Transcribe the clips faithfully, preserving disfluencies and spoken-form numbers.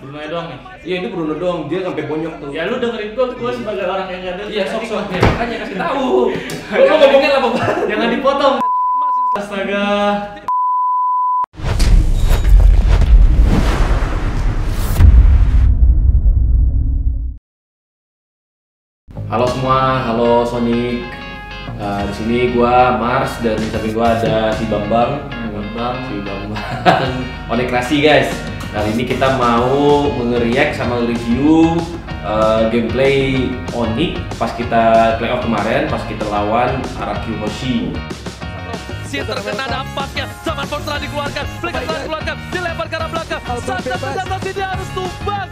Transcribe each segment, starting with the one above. Bruno doang nih. Iya itu Bruno doang, dia sampai bonyok tuh. Ya lu dengerin gua, gua sebagai orang yang enggak ada. Iya sok-sok ya, makanya kasih tahu. Gua mau ngomongin apa banget. Jangan dipotong. Astaga. Halo semua, halo Sonic. Uh, di sini gua Mars dan di samping gua ada si Bambang. Bambang, si Bambang. Onik Rasi guys. Kali ini kita mau nge-react sama review uh, gameplay Onik pas kita playoff kemarin, pas kita lawan R R Q Hoshi. Siater kena dampaknya, zaman Force dikeluarkan, Flicker dikeluarkan, dilempar ke arah belakang. Santos tidak harus tumbang.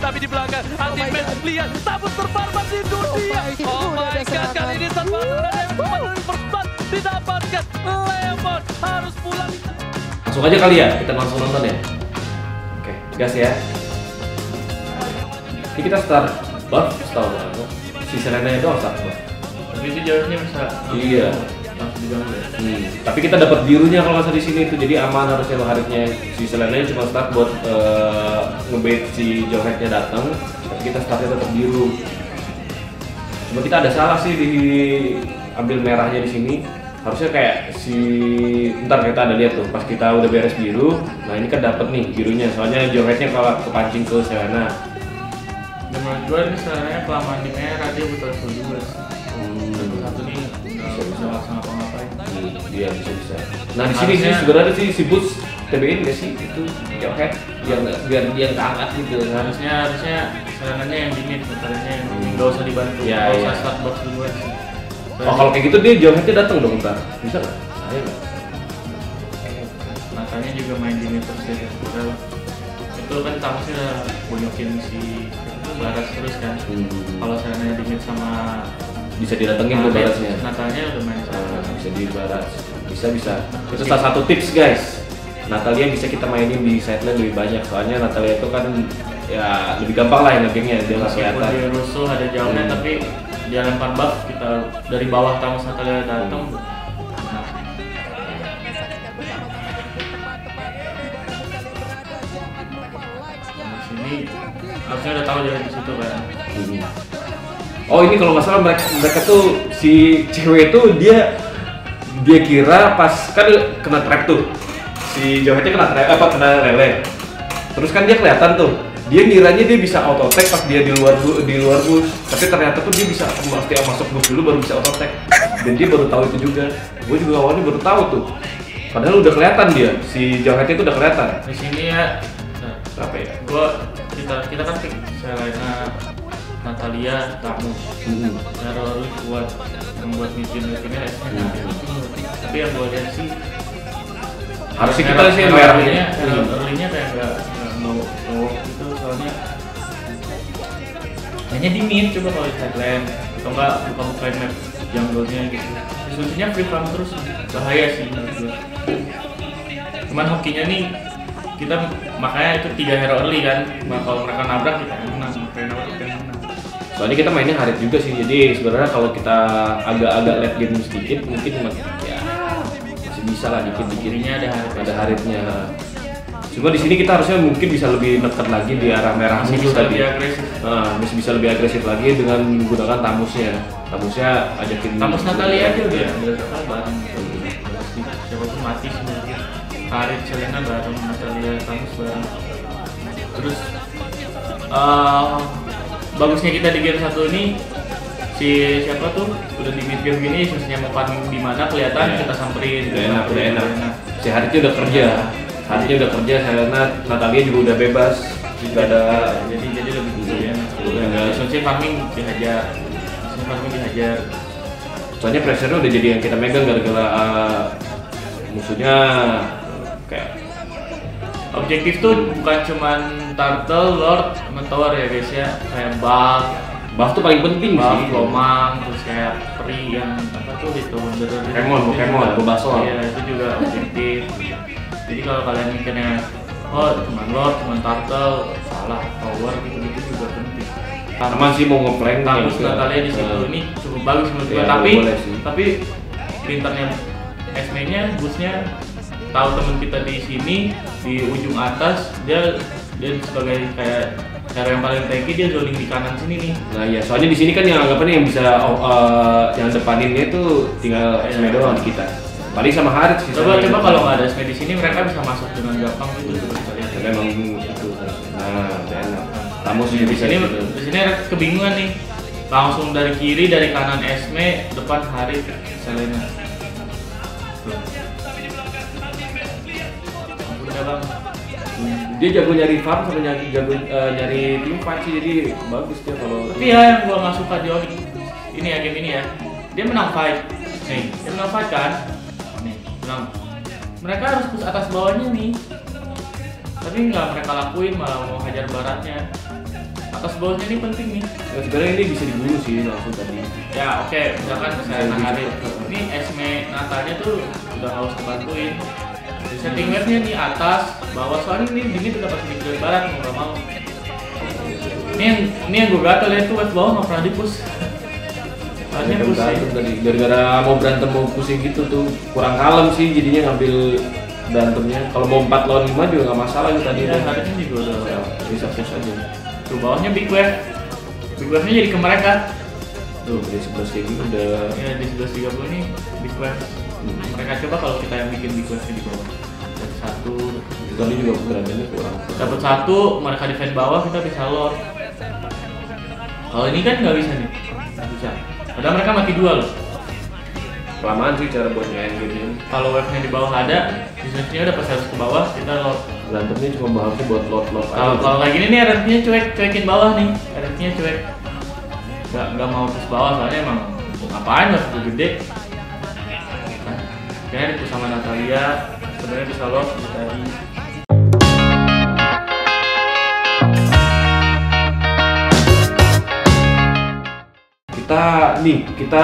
Tapi di belakang anti-match lihat tabut terbar masih dunia. Oh my god, kali ini tanpa perempat didapatkan Lemon harus pulang. Langsung aja kali ya, kita langsung nonton ya. Oke, gas ya. Ini kita start buff, start buff. Si Selena itu harus start buff. Tapi itu jalurnya bisa. Iya. Hmm. Tapi kita dapat birunya kalau nggak salah di sini itu, jadi aman harusnya lo harusnya si Selena cuma start buat uh, ngebait si Johetnya datang, tapi kita startnya tetap biru. Cuma kita ada salah sih di ambil merahnya di sini. Harusnya kayak si ntar kita ada lihat tuh pas kita udah beres biru. Nah ini kan dapat nih birunya, soalnya Johetnya kalau kepancing ke Selena. Dan menurut gue ini Selena kelamaan di merah dia butuh dua. Satu nih bisa langsung dia bisa bisa. Nah di sini sih sebenarnya sih si Boots T B I nggak sih itu Joket biar biar dia keangkat gitu. Harusnya harusnya serangannya yang dingin, serangannya yang dingin. Gak usah dibantu, gak usah start box duluan. Oh kalau kayak gitu dia Joketnya datang dong ntar, bisa nggak? Ayo. Makanya juga main dingin terus ya. Itu kan tamusnya bonyokin si Baras terus kan. Kalau serangannya dingin sama bisa didatengin nah, ke Barasnya. Natalnya udah main sama. Nah, bisa di Baras. Bisa bisa. Itu salah satu tips guys. Natalia bisa kita mainin di side lane lebih banyak. Soalnya Natalia itu kan ya lebih gampang lah nge-game-nya dia enggak kelihatan. Dia rusuh ada jauhnya hmm. tapi dia lempar buff kita dari bawah tamu Natalia datang. Hmm. Nah. Di sini harusnya udah tahu jalan di situ kan. Hmm. Oh ini kalau nggak salah mereka, mereka tuh si cewek tuh dia dia kira pas kan kena trap tuh si Johetnya kena trap apa kena rele terus kan dia kelihatan tuh dia ngiranya dia bisa auto attack pas dia di luar di luar bus tapi ternyata tuh dia bisa pasti masuk bus dulu baru bisa auto attack dan dia baru tahu itu juga gue juga awalnya baru tahu tuh padahal udah kelihatan dia si Johetnya itu udah kelihatan di sini ya nah, apa ya gue kita kita kan Selena Natalia tamu cara lu buat membuat mungkin mungkinnya enak tapi yang gue lihat sih harusnya kita sih merahnya merahnya kayak nggak mau mau itu soalnya hanya di mid coba kalau di sideline atau nggak buka buka map jungle-nya gitu solusinya free farm terus bahaya sih menurut gue cuman hokinya nih kita makanya itu tiga hero early kan kalau mereka nabrak kita menang mereka nabrak kita menang soalnya kita mainnya hard juga sih jadi sebenarnya kalau kita agak-agak late game sedikit mungkin ya masih bisa lah dikit-dikitnya ada hard ada hardnya cuma di sini kita harusnya mungkin bisa lebih nekat lagi di arah merah masih bisa tadi. Lebih agresif nah, masih bisa lebih agresif lagi dengan menggunakan tamusnya tamusnya ajakin tamus Natalia aja udah ya. Bareng siapa pun mati sebenarnya Harit Selena bareng Natalia tamus bareng terus uh, bagusnya kita di game satu ini si siapa tuh udah di mid game gini sisinya mau pan di mana kelihatan yeah. Kita samperin udah enak udah enak si Haritnya udah kerja Haritnya udah kerja Selena Natalia juga udah bebas juga ada jadi jadi lebih mudah ya soalnya farming dihajar soalnya farming dihajar soalnya pressure-nya udah jadi yang kita megang gara-gara uh, musuhnya kayak objektif tuh bukan cuman Turtle, Lord, sama Tower ya guys ya kayak buff buff tuh paling penting buff, sih Lomang, terus kayak Pri yang apa tuh gitu Pokemon, Pokemon, Bobasol iya itu juga objektif jadi kalau kalian mikirnya oh cuma Lord, cuma Turtle salah, Tower gitu-gitu juga penting sama sih mau ngeplank tamus Natalia di situ ini cukup bagus menurut gue tapi tapi printernya S M-nya, busnya tahu teman kita di sini di ujung atas dia dia sebagai kayak cara yang paling tanky, dia rolling di kanan sini nih. Nah iya, soalnya di sini kan yang anggapannya yang bisa oh, uh, yang depaninnya tuh tinggal Sme doang kita. Paling sama Harit sih. Coba coba kalau nggak ada Sme di sini mereka bisa masuk dengan gampang gitu seperti kalian. Memang itu. Nah, enak. Kamu sudah bisa. Ini di sini kebingungan nih. Langsung dari kiri, dari kanan Sme, depan Harit, Selena. Dia jago nyari farm sama nyari jago uh, nyari tim fight sih, jadi bagus dia kalau. Tapi ya yang gua nggak suka di Onyx ini ya, game ini ya, dia menang fight nih, dia menang fight kan nih, menang. Mereka harus push atas bawahnya nih, tapi nggak mereka lakuin, malah mau hajar baratnya. Atas bawahnya ini penting nih. Ya, sebenarnya ini bisa dibunuh sih langsung tadi. Ya oke, okay. Misalkan saya nangkarin ini Sme Natalnya tuh udah harus dibantuin. Setting wave-nya nih atas, bawah, soalnya ini dingin udah pasti di barat, mau gak mau. Ini yang, ini yang gue gatel ya, tuh wave bawah gak pernah di-push. Soalnya push sih. Gara-gara mau berantem mau pusing gitu tuh, kurang kalem sih jadinya ngambil berantemnya. Kalau mau empat lawan lima juga gak masalah gitu tadi. Iya, harusnya juga udah ya, bisa push aja. Tuh bawahnya big wave, big wave-nya jadi ke mereka. Tuh, dari sebelas tiga puluh udah. Iya, di sebelas tiga puluh ini big wave. Hmm. Mereka coba kalau kita yang bikin big wave-nya di bawah. Satu tadi juga berantemnya kurang. Dapat satu, mereka defend bawah, kita bisa lor. Kalau ini kan nggak bisa nih, nggak bisa. Padahal mereka mati dua loh. Kelamaan sih cara buat main game. Kalau wave-nya di bawah ada, bisnisnya udah pas harus ke bawah, kita lor. Berantemnya cuma bahannya buat lor-lor. Kalau kalau kayak gini nih, R R Q-nya cuek, cuekin bawah nih, R R Q-nya cuek. Nggak nggak mau ke bawah, soalnya emang ngapain nggak satu gede. Nah, kayaknya itu sama Natalia. Sebenarnya bisa loh tadi. Kita nih, kita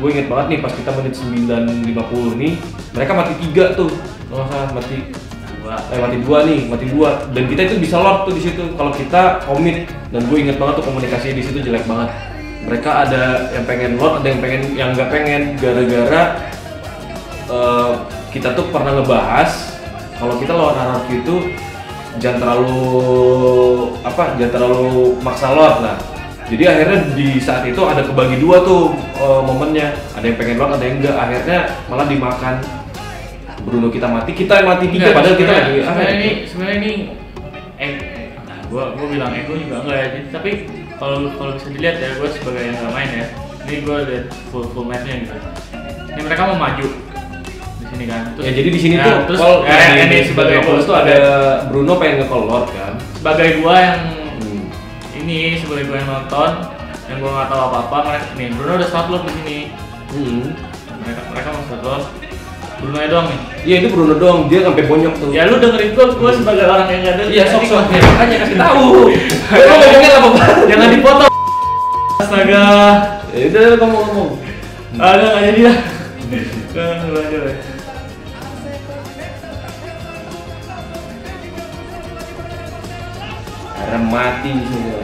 gue inget banget nih pas kita menit sembilan lima puluh nih, mereka mati tiga tuh. Kalau salah mati dua. Eh mati dua nih, mati dua. Dan kita itu bisa loh tuh di situ kalau kita komit. Dan gue inget banget tuh komunikasinya di situ jelek banget. Mereka ada yang pengen loh, ada yang pengen yang nggak pengen gara-gara uh, kita tuh pernah ngebahas kalau kita lawan R R Q itu jangan terlalu apa, jangan terlalu maksa lot lah. Jadi akhirnya di saat itu ada kebagi dua tuh uh, momennya, ada yang pengen lot, ada yang enggak. Akhirnya malah dimakan. Bruno kita mati, kita yang mati tiga. Padahal kita lagi. Sebenarnya ini, sebenarnya ini, eh, nah, gua gua bilang ego juga enggak ya. Tapi kalau kalau bisa dilihat ya, gua sebagai yang nggak main ya. Ini gua lihat full full matchnya gitu. Ini mereka mau maju. Ini kan. Terus, ya jadi di sini nah, tuh kalau ya, ya, ini sebagai host tuh ada Bruno pengen nge-call Lord kan. Sebagai gua yang hmm. ini sebagai gua yang nonton yang gua nggak tahu apa-apa, mereka nih Bruno udah start Lord di sini. Hmm. Mereka mereka mau start Lord. Bruno doang nih. Iya itu Bruno doang, dia sampai bonyok tuh. Ya lu dengerin gua, gua sebagai orang yang enggak ada. Iya sok-sok makanya kasih tahu. Lu ngomongin apa banget? Jangan dipotong. Astaga. Ya udah kamu ngomong. Ada enggak jadi lah. Kan lu aja deh. Karena mati semua,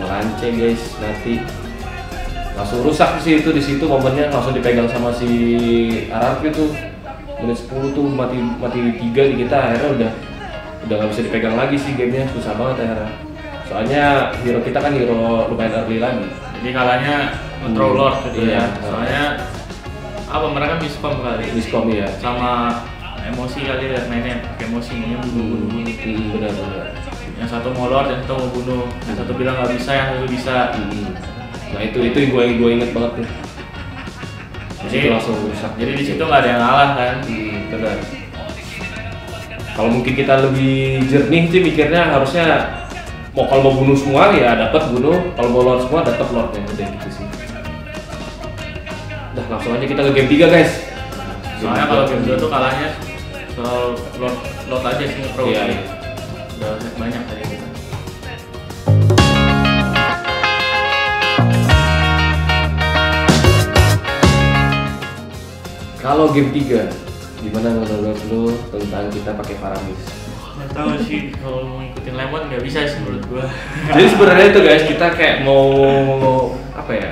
melanceng guys, mati. Langsung rusak sih itu di situ momennya, langsung dipegang sama si R R Q tuh. Menit sepuluh tuh mati mati tiga di kita, akhirnya udah udah nggak bisa dipegang lagi sih gamenya, susah banget akhirnya. Soalnya hero kita kan hero lumayan early lagi. Jadi kalahnya control hmm. lord gitu ya. Soalnya apa mereka miskom kali? Miskom ya. Sama emosi kali ya, mainnya pakai emosi ini bunuh-bunuh ini benar-benar. Yang satu mau lord, yang satu mau bunuh, yang satu bilang nggak bisa, yang satu bisa. Hmm. Nah itu itu yang gue gue inget banget tuh. Jadi langsung rusak. Jadi di situ nggak ada yang ngalah kan? Hmm, benar. Kalau mungkin kita lebih jernih sih mikirnya harusnya mau kalau mau bunuh semua ya dapat bunuh, kalau mau lord semua dapat lordnya gitu sih. Dah langsung aja kita ke game tiga guys. Soalnya kalau game dua tuh kalahnya soal lot lot aja sih nge-pro ya, ya. Udah banyak tadi kita. Kalau game tiga, gimana menurut lu tentang kita pakai Faramis? Nggak tahu sih, kalau mau ngikutin Lemon nggak bisa sih menurut gua. Jadi sebenarnya itu guys, kita kayak mau apa ya?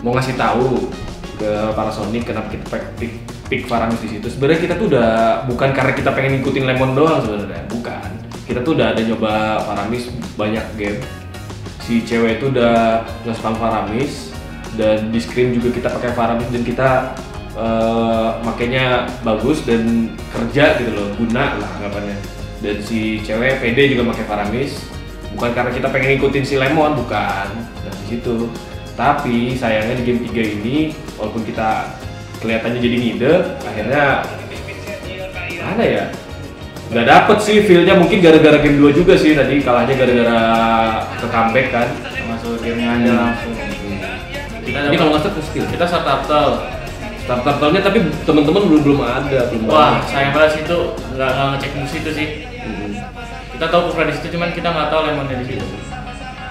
Mau ngasih tahu ke Panasonic kenapa kita pakai pick Faramis di situ. Sebenarnya kita tuh udah bukan karena kita pengen ngikutin Lemon doang sebenarnya, bukan. Kita tuh udah ada nyoba Faramis banyak game. Si cewek itu udah nge-spam Faramis dan di screen juga kita pakai Faramis dan kita uh, makanya bagus dan kerja gitu loh, guna lah anggapannya. Dan si cewek P D juga pakai Faramis. Bukan karena kita pengen ngikutin si Lemon, bukan. Dan di situ. Tapi sayangnya di game tiga ini, walaupun kita kelihatannya jadi ngide, akhirnya mana ya? Gak dapet sih feel-nya, mungkin gara-gara game dua juga sih tadi kalahnya gara-gara ke comeback kan. Masuk game-nya aja langsung. Ini kalau nggak ke skill, kita start turtle. Start turtle-nya tapi teman-teman belum belum ada. Belum Wah, sayang banget itu nggak ngecek musuh itu sih. Kita tahu Kufra di situ, cuman kita nggak tahu Lemonnya di situ.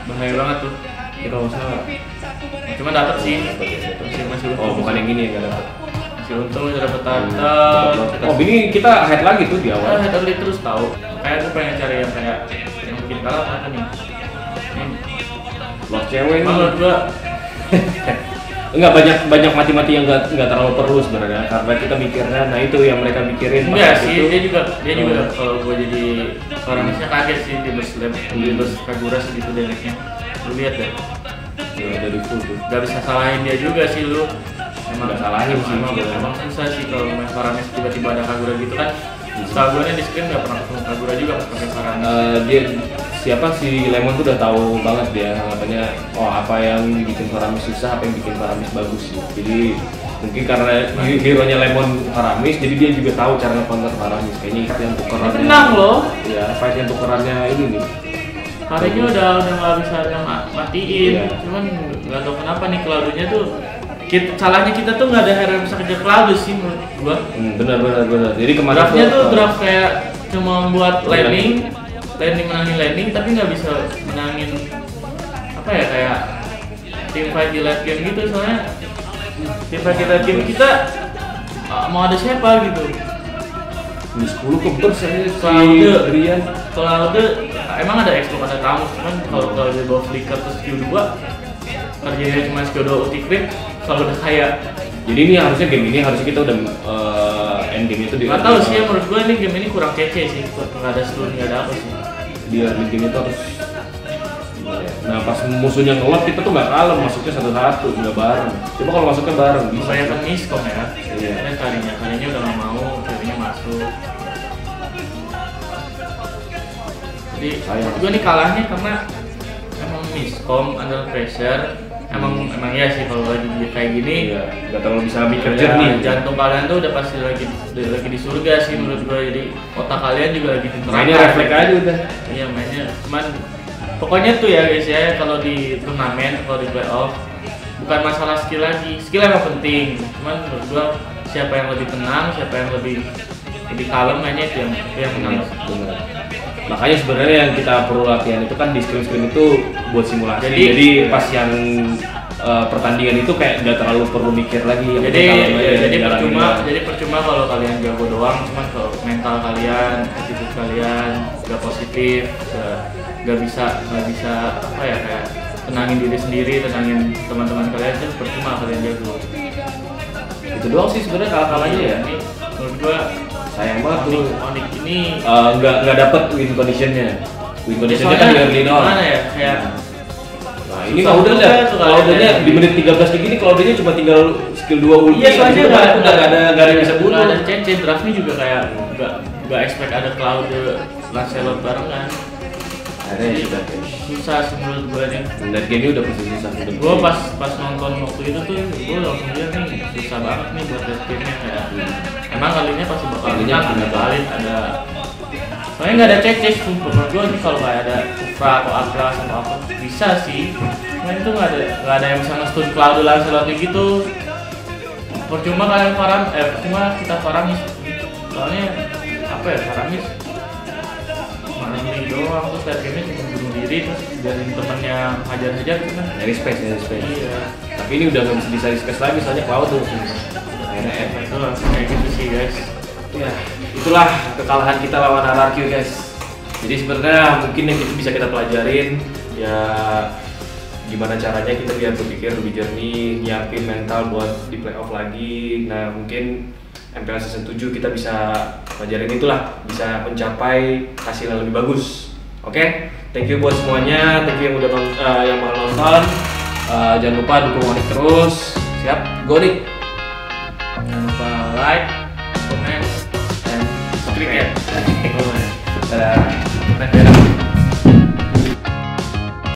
Bahaya banget tuh. Kita usah. Cuman dapat sih. Masih masih. Oh, bukan yang ini yang nggak dapat. Masih untung udah dapat tantan. Oh, ini kita head lagi tuh di awal. Head lagi terus tahu. Kayak tuh pengen cari yang kayak yang mungkin kalah apa nih? Loh, cewek ini. Enggak banyak banyak mati-mati yang nggak nggak terlalu perlu sebenarnya. Karena kita mikirnya, nah itu yang mereka mikirin. Iya sih, dia juga dia juga kalau gua jadi Faramisnya kaget sih di bus lab, di bus Kagura segitu damage-nya. Lu lihat deh. Ya dari full tuh. Gak bisa salahin dia juga sih lu. Emang salahin sih. Emang susah sih kalau main Faramis tiba-tiba ada Kagura gitu kan. Setahuannya di screen nggak pernah ketemu Kagura juga pas pakai Faramis. Dia siapa si Lemon tuh udah tahu banget dia anggapannya, oh apa yang bikin Faramis susah, apa yang bikin Faramis bagus sih. Jadi mungkin karena hero-nya Lemon Faramis, jadi dia juga tahu cara nge-counter Faramis. Kayaknya itu yang tukerannya. Tenang loh. Iya, fight yang tukerannya ini nih. Hariknya udah udah nggak bisa matiin, iya. Cuman nggak tahu kenapa nih Claudio-nya tuh kita, salahnya kita tuh nggak ada hero yang bisa kerja Claudio sih menurut gua. Hmm, benar benar benar. Jadi kemarin draftnya tuh draft kayak cuma membuat landing, landing menangin landing, tapi nggak bisa menangin apa ya kayak tim fight di late game gitu soalnya tim fight di late game kita mau ada siapa gitu. Di sepuluh kebers aja si Rian. Claudio emang ada expo ada kamu, cuman kalau kalau dia bawa flicker terus Q dua kerjanya cuma Q dua ulti crit selalu udah kaya. Jadi ini harusnya game ini harusnya kita udah uh, ending itu di. Gak tau sih ya, menurut gue ini game ini kurang kece sih, nggak ada stun nggak ada apa sih. Di ending game itu harus. Nah pas musuhnya ngelot kita tuh nggak kalem, masuknya satu-satu nggak bareng. Coba kalau masuknya bareng bisa. Banyak kan miskom ya. Iya. Karena karinya karinya udah nggak mau, karinya masuk. Jadi gue nih kalahnya karena emang miskom, under pressure. Emang emang ya sih kalau lagi kayak gini nggak ya, terlalu bisa mikir jernih. Jantung kalian tuh udah pasti lagi lagi di surga sih menurut gue. Jadi otak kalian juga lagi di neraka. Mainnya refleks aja udah. Iya mainnya. Cuman pokoknya tuh ya guys ya kalau di turnamen kalau di playoff bukan masalah skill lagi. Skill emang penting. Cuman menurut gue siapa yang lebih tenang, siapa yang lebih lebih kalem mainnya itu yang yang menang. Makanya sebenarnya yang kita perlu latihan itu kan di screen-screen itu buat simulasi. Jadi, jadi pas yang uh, pertandingan itu kayak nggak terlalu perlu mikir lagi. Jadi, ya, jadi percuma, jadi percuma kalau kalian jago doang, cuman kalau mental kalian, attitude kalian nggak positif, nggak bisa nggak bisa apa ya kayak tenangin diri sendiri, tenangin teman-teman kalian itu percuma kalian jago. Itu doang sih sebenarnya kalah-kalahnya ya. Menurut gua. Sayang banget tuh ONIC ini nggak uh, nggak dapet win conditionnya. Win conditionnya kan di early on. Mana ya? Ya. Nah ini udah lah. Claudio-nya di menit tiga belas kayak gini Claudio-nya cuma tinggal skill dua ulti. Iya soalnya nggak ada nggak ada bisa bunuh. Ada Cece draftnya juga kayak nggak nggak expect ada Claudio Lancelot barengan. Ada ya sudah. Susah sih menurut gue nih. Dan game ini udah posisi susah. Gue pas pas nonton waktu itu tuh gue langsung lihat nih susah banget nih buat timnya kayak. Emang kalinya pasti bakal menang, ada Balin, ada soalnya nggak ada cek-cek sumpah menurut gue nih kalau nggak ada Kufra atau Agra sama apa bisa sih cuman itu nggak ada nggak ada yang bisa nge-stun Claudio Lancelot gitu percuma kalian Faram, eh percuma kita Faramis soalnya apa ya Faramis main ini doang terus liat game-nya cuma bunuh diri terus dari temennya hajar-hajar gitu kan nyari space, nyari space iya tapi ini udah nggak bisa disari space lagi soalnya Claudio akhirnya itu langsung kayak gitu sih guys. Ya, itulah kekalahan kita lawan R R Q guys. Jadi sebenarnya mungkin yang itu bisa kita pelajarin ya gimana caranya kita biar berpikir lebih jernih, nyiapin mental buat di playoff lagi. Nah mungkin M P L season tujuh kita bisa pelajarin itulah, bisa mencapai hasil yang lebih bagus. Oke, okay? Thank you buat semuanya, thank you yang udah uh, yang mau nonton. Uh, jangan lupa dukung Onik terus. Siap, go Onik. Jangan lupa like, comment, dan subscribe ya. Dadah.